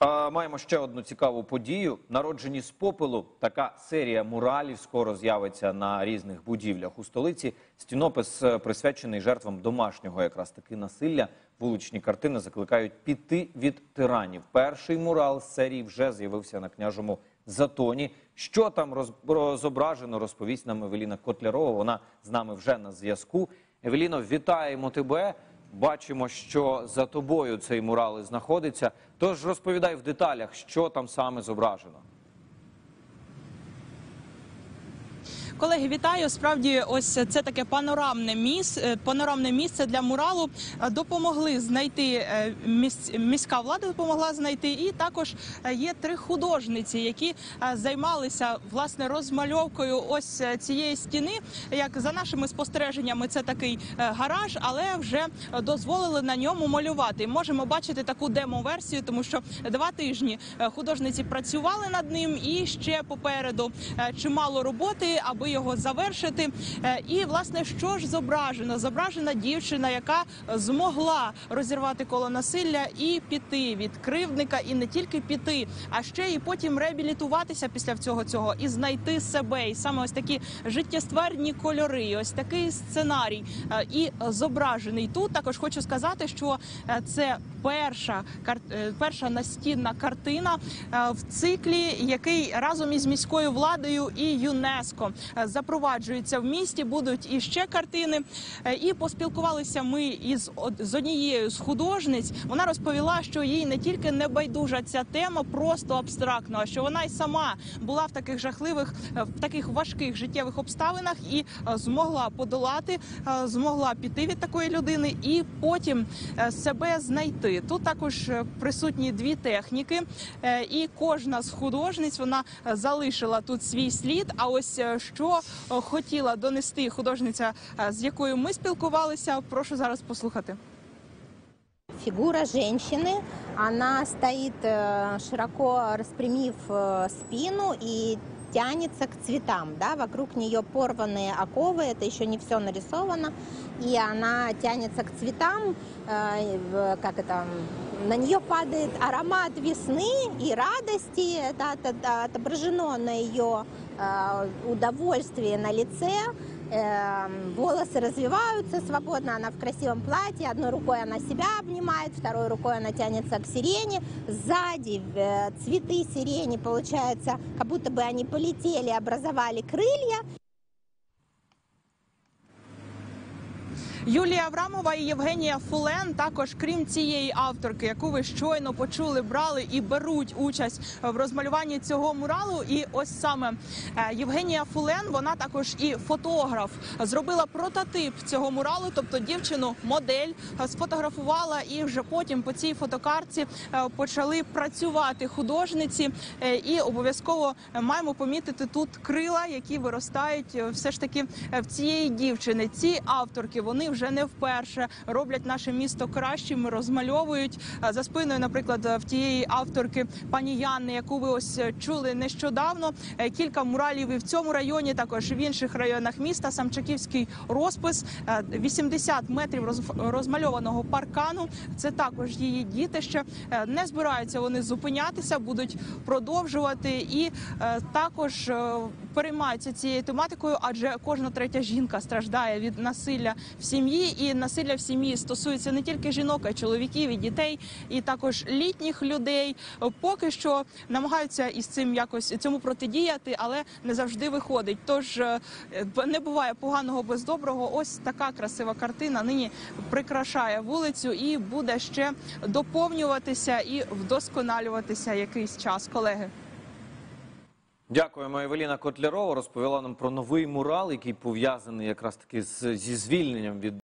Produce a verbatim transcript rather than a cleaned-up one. А, маємо ще одну цікаву подію. Народжені з попелу. Така серія муралів скоро з'явиться на різних будівлях у столиці. Стінопис присвячений жертвам домашнього якраз таки насилля. Вуличні картини закликають піти від тиранів. Перший мурал з серії вже з'явився на Княжому Затоні. Що там роз... розображено, розповість нам Евеліна Котлярова. Вона з нами вже на зв'язку. Евеліно, вітаємо тебе. Бачимо, що за тобою цей мурал і знаходиться. Тож розповідай в деталях, що там саме зображено. Колеги, вітаю. Справді, ось це таке панорамне місце, панорамне місце для муралу допомогли знайти, міська влада допомогла знайти, і також є три художниці, які займалися, власне, розмальовкою ось цієї стіни. Як за нашими спостереженнями, це такий гараж, але вже дозволили на ньому малювати. Можемо бачити таку демо-версію, тому що два тижні художниці працювали над ним, і ще попереду чимало роботи, аби його завершити. І, власне, що ж зображено? Зображена дівчина, яка змогла розірвати коло насилля і піти від кривдника, і не тільки піти, а ще і потім реабілітуватися після всього цього, і знайти себе. І саме ось такі життєствердні кольори, ось такий сценарій і зображений тут. Також хочу сказати, що це перша, перша настінна картина в циклі, який разом із міською владою і ЮНЕСКО запроваджується в місті, будуть іще картини. І поспілкувалися ми із з однією з художниць. Вона розповіла, що їй не тільки не байдужа ця тема, просто абстрактно, а що вона й сама була в таких жахливих, в таких важких життєвих обставинах і змогла подолати, змогла піти від такої людини і потім себе знайти. Тут також присутні дві техніки, і кожна з художниць, вона залишила тут свій слід. А ось що хотіла донести художниця, з якою ми спілкувалися. Прошу зараз послухати. Фигура женщины, она стоит широко распрямив спину и тянется к цветам. Да? Вокруг нее порванные оковы, это еще не все нарисовано. И она тянется к цветам, как это, на нее падает аромат весны и радости, это отображено на ее удовольствии на лице. Волосы развиваются свободно, она в красивом платье, одной рукой она себя обнимает, второй рукой она тянется к сирени, сзади цветы сирени, получается, как будто бы они полетели, образовали крылья. Юлія Аврамова і Євгенія Фулен також, крім цієї авторки, яку ви щойно почули, брали і беруть участь в розмалюванні цього муралу. І ось саме Євгенія Фулен, вона також і фотограф, зробила прототип цього муралу, тобто дівчину-модель сфотографувала, і вже потім по цій фотокартці почали працювати художниці. І обов'язково маємо помітити тут крила, які виростають все ж таки в цієї дівчини. Ці авторки, вони вже вже не вперше роблять наше місто кращим, розмальовують. За спиною, наприклад, в тієї авторки пані Янни, яку ви ось чули нещодавно. Кілька муралів і в цьому районі, також в інших районах міста. Самчаківський розпис, вісімдесят метрів розмальованого паркану. Це також її дітище. Не збираються вони зупинятися, будуть продовжувати і також переймаються цією тематикою, адже кожна третя жінка страждає від насилля в сім'ї. І насилля в сім'ї стосується не тільки жінок, а й чоловіків, і дітей, і також літніх людей. Поки що намагаються із цим якось цьому протидіяти, але не завжди виходить. Тож не буває поганого без доброго. Ось така красива картина нині прикрашає вулицю і буде ще доповнюватися і вдосконалюватися якийсь час, колеги. Дякуємо. Евеліна Котлярова розповіла нам про новий мурал, який пов'язаний якраз таки з, зі звільненням від